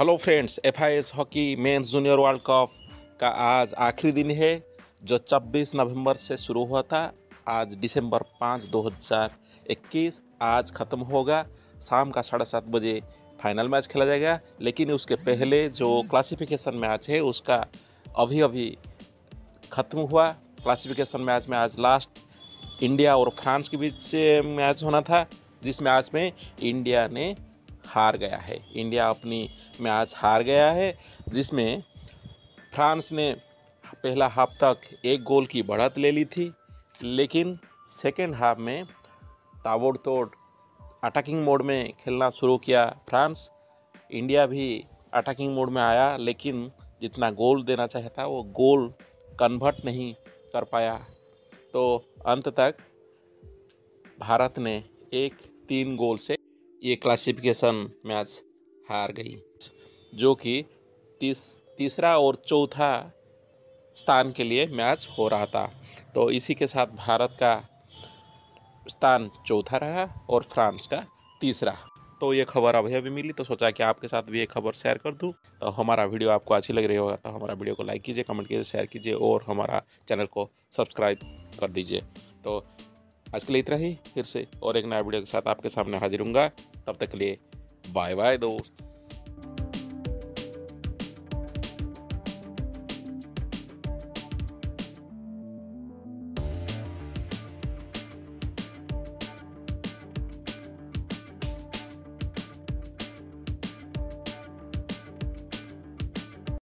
Hello friends, FIS hockey men's junior world cup का आज आखिरी दिन है जो 26 नवंबर से शुरू हुआ था। आज दिसंबर 5 2021 आज ख़त्म होगा। शाम का 7:30 बजे फाइनल मैच खेला जाएगा, लेकिन उसके पहले जो क्लासिफिकेशन मैच है उसका अभी अभी ख़त्म हुआ। क्लासिफिकेशन मैच में आज लास्ट इंडिया और फ्रांस के बीच मैच होना था, जिस मैच में इंडिया ने हार गया है। इंडिया अपनी मैच हार गया है, जिसमें फ्रांस ने पहला हाफ तक 1 गोल की बढ़त ले ली थी, लेकिन सेकेंड हाफ में ताबड़तोड़ अटैकिंग मोड में खेलना शुरू किया फ्रांस। इंडिया भी अटैकिंग मोड में आया, लेकिन जितना गोल देना चाहिए था वो गोल कन्वर्ट नहीं कर पाया। तो अंत तक भारत ने 1-3 गोल से ये क्लासिफिकेशन मैच हार गई, जो कि तीसरा और चौथा स्थान के लिए मैच हो रहा था। तो इसी के साथ भारत का स्थान चौथा रहा और फ्रांस का तीसरा। तो ये खबर अभी अभी मिली, तो सोचा कि आपके साथ भी ये खबर शेयर कर दूं। तो हमारा वीडियो आपको अच्छी लग रही होगा तो हमारा वीडियो को लाइक कीजिए, कमेंट कीजिए, शेयर कीजिए और हमारा चैनल को सब्सक्राइब कर दीजिए। तो आज के लिए इतना ही, फिर से और एक नया वीडियो के साथ आपके सामने हाजिर हूँगा। तब तक के लिए बाय बाय दोस्त।